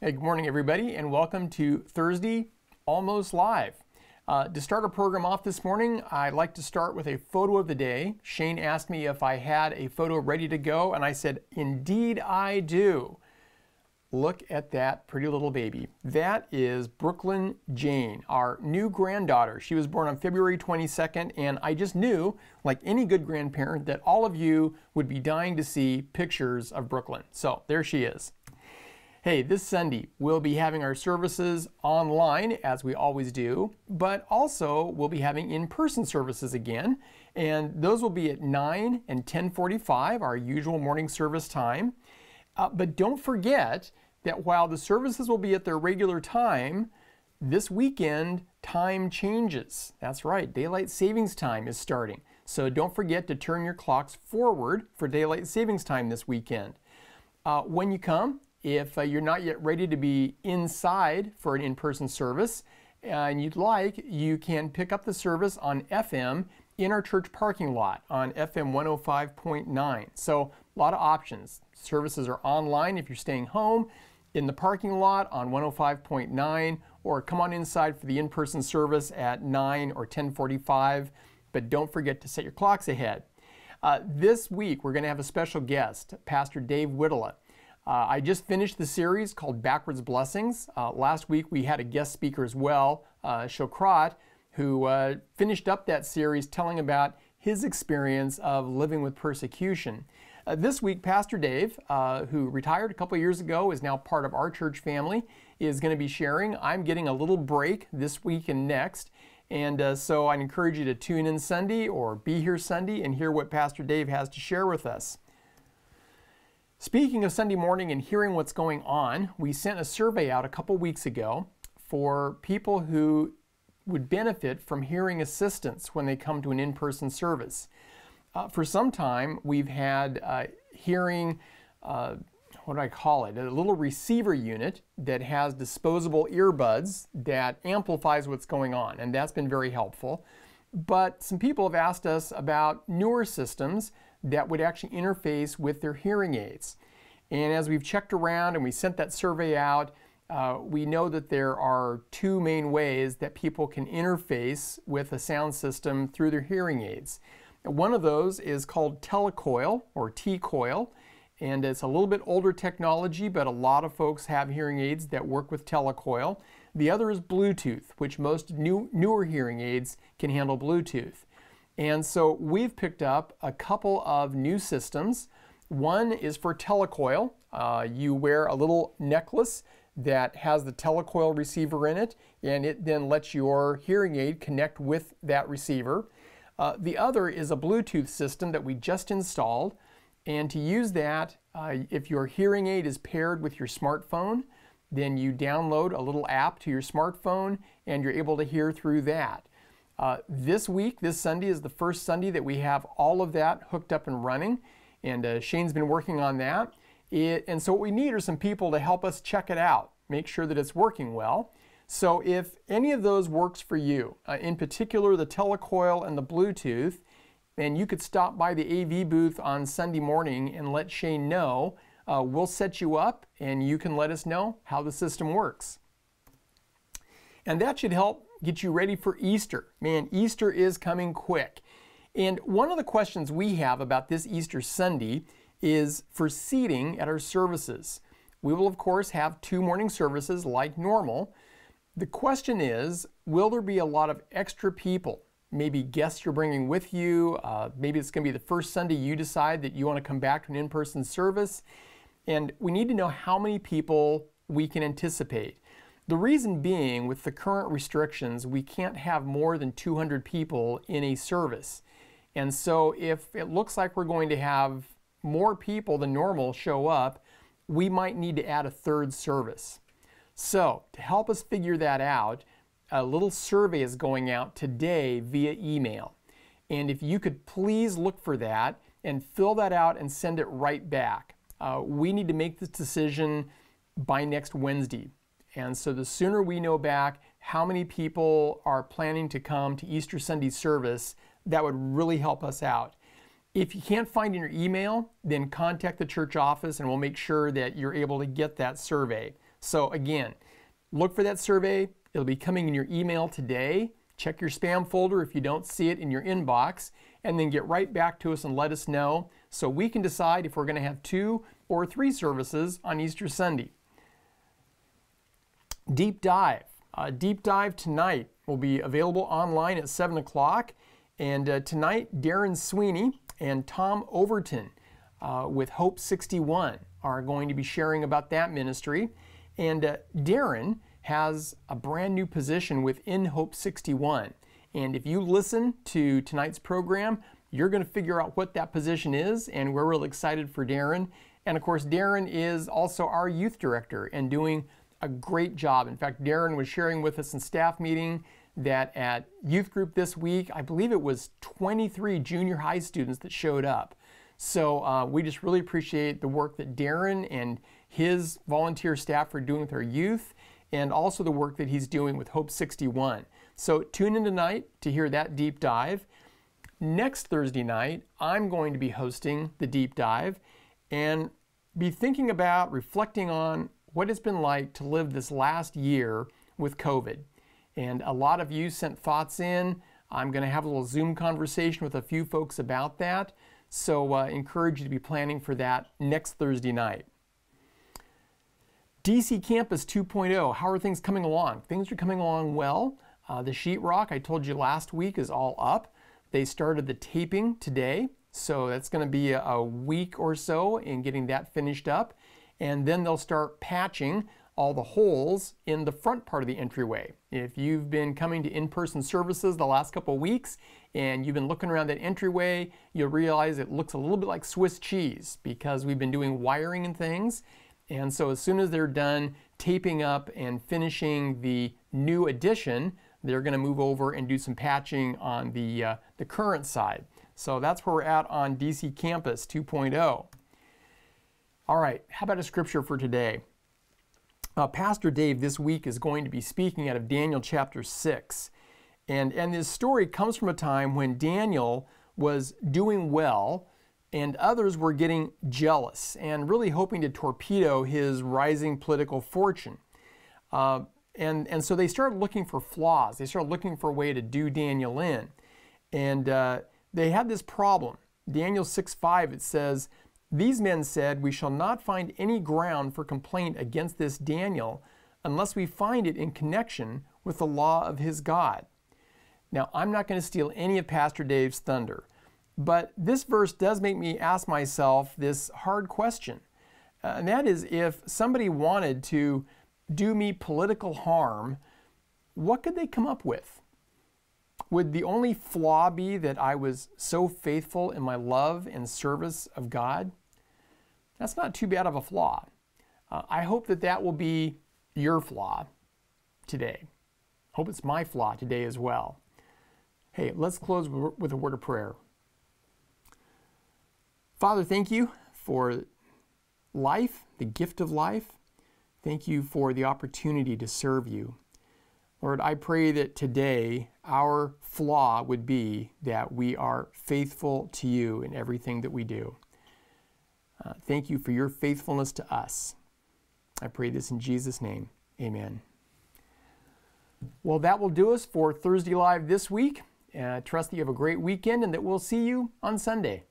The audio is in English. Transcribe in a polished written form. Hey, good morning, everybody, and welcome to Thursday Almost Live. To start our program off this morning, I'd like to start with a photo of the day. Shane asked me if I had a photo ready to go, and I said, indeed I do. Look at that pretty little baby. That is Brooklyn Jane, our new granddaughter. She was born on February 22nd, and I just knew, like any good grandparent, that all of you would be dying to see pictures of Brooklyn. So there she is. Hey, this Sunday, we'll be having our services online, as we always do, but also we'll be having in-person services again, and those will be at 9 and 10:45, our usual morning service time. But don't forget that while the services will be at their regular time, this weekend time changes. That's right, daylight savings time is starting. So don't forget to turn your clocks forward for daylight savings time this weekend. When you come, if you're not yet ready to be inside for an in-person service and you'd like, you can pick up the service on FM in our church parking lot on FM 105.9. So a lot of options. Services are online if you're staying home, in the parking lot on 105.9, or come on inside for the in-person service at 9 or 10:45. But don't forget to set your clocks ahead. This week we're going to have a special guest, Pastor Dave Whittler. I just finished the series called Backwards Blessings. Last week we had a guest speaker as well, Shokrat, who finished up that series telling about his experience of living with persecution. This week, Pastor Dave, who retired a couple years ago, is now part of our church family, is going to be sharing. I'm getting a little break this week and next, and so I'd encourage you to tune in Sunday or be here Sunday and hear what Pastor Dave has to share with us. Speaking of Sunday morning and hearing what's going on, we sent a survey out a couple weeks ago for people who would benefit from hearing assistance when they come to an in-person service. For some time, we've had hearing, what do I call it, a little receiver unit that has disposable earbuds that amplifies what's going on, and that's been very helpful. But some people have asked us about newer systems that would actually interface with their hearing aids. And as we've checked around and we sent that survey out, we know that there are two main ways that people can interface with a sound system through their hearing aids. One of those is called telecoil or T-coil, and it's a little bit older technology, but a lot of folks have hearing aids that work with telecoil. The other is Bluetooth, which most newer hearing aids can handle Bluetooth. And so we've picked up a couple of new systems. One is for telecoil. You wear a little necklace that has the telecoil receiver in it, and it then lets your hearing aid connect with that receiver. The other is a Bluetooth system that we just installed, and to use that, if your hearing aid is paired with your smartphone, then you download a little app to your smartphone and you're able to hear through that. This week, this Sunday, is the first Sunday that we have all of that hooked up and running, and Shane's been working on that. And so what we need are some people to help us check it out, make sure that it's working well. So if any of those works for you, in particular the telecoil and the Bluetooth, then you could stop by the AV booth on Sunday morning and let Shane know. We'll set you up and you can let us know how the system works. And that should help get you ready for Easter. Man, Easter is coming quick. And one of the questions we have about this Easter Sunday is for seating at our services. We will, of course, have two morning services like normal. The question is, will there be a lot of extra people? Maybe guests you're bringing with you, maybe it's going to be the first Sunday you decide that you want to come back to an in-person service, and we need to know how many people we can anticipate. The reason being, with the current restrictions, we can't have more than 200 people in a service. And so if it looks like we're going to have more people than normal show up, we might need to add a third service. So to help us figure that out, a little survey is going out today via email. And if you could please look for that and fill that out and send it right back. We need to make this decision by next Wednesday. And so the sooner we know back how many people are planning to come to Easter Sunday service, that would really help us out. If you can't find in your email, then contact the church office and we'll make sure that you're able to get that survey. So again, look for that survey. It'll be coming in your email today. Check your spam folder if you don't see it in your inbox, and then get right back to us and let us know so we can decide if we're going to have 2 or 3 services on Easter Sunday. Deep Dive. Deep Dive tonight will be available online at 7 o'clock. And tonight, Darren Sweeney and Tom Overton with Hope 61 are going to be sharing about that ministry. And Darren has a brand new position within Hope 61. And if you listen to tonight's program, you're going to figure out what that position is, and we're really excited for Darren. And of course, Darren is also our youth director and doing a great job. In fact, Darren was sharing with us in staff meeting that at youth group this week, I believe it was 23 junior high students that showed up. So we just really appreciate the work that Darren and his volunteer staff are doing with our youth, and also the work that he's doing with Hope 61. So tune in tonight to hear that Deep Dive. Next Thursday night, I'm going to be hosting the Deep Dive and be thinking about, reflecting on what it's been like to live this last year with COVID. And a lot of you sent thoughts in. I'm going to have a little Zoom conversation with a few folks about that. So I encourage you to be planning for that next Thursday night. DC Campus 2.0, how are things coming along? Things are coming along well. The sheetrock, I told you last week, is all up. They started the taping today, so that's going to be a week or so in getting that finished up. And then they'll start patching all the holes in the front part of the entryway. If you've been coming to in-person services the last couple of weeks and you've been looking around that entryway, you'll realize it looks a little bit like Swiss cheese because we've been doing wiring and things. And so as soon as they're done taping up and finishing the new addition, they're going to move over and do some patching on the current side. So that's where we're at on DC Campus 2.0. All right, how about a scripture for today? Pastor Dave this week is going to be speaking out of Daniel chapter 6. And this story comes from a time when Daniel was doing well and others were getting jealous and really hoping to torpedo his rising political fortune. And so they started looking for flaws. They started looking for a way to do Daniel in. And they had this problem. Daniel 6:5, it says, "These men said, 'We shall not find any ground for complaint against this Daniel unless we find it in connection with the law of his God.'" Now, I'm not going to steal any of Pastor Dave's thunder, but this verse does make me ask myself this hard question. And that is, if somebody wanted to do me political harm, what could they come up with? Would the only flaw be that I was so faithful in my love and service of God? That's not too bad of a flaw. I hope that that will be your flaw today. Hope it's my flaw today as well. Hey, let's close with a word of prayer. Father, thank you for life, the gift of life. Thank you for the opportunity to serve you. Lord, I pray that today our flaw would be that we are faithful to you in everything that we do. Thank you for your faithfulness to us. I pray this in Jesus' name. Amen. Well, that will do us for Thursday Live this week. I trust that you have a great weekend and that we'll see you on Sunday.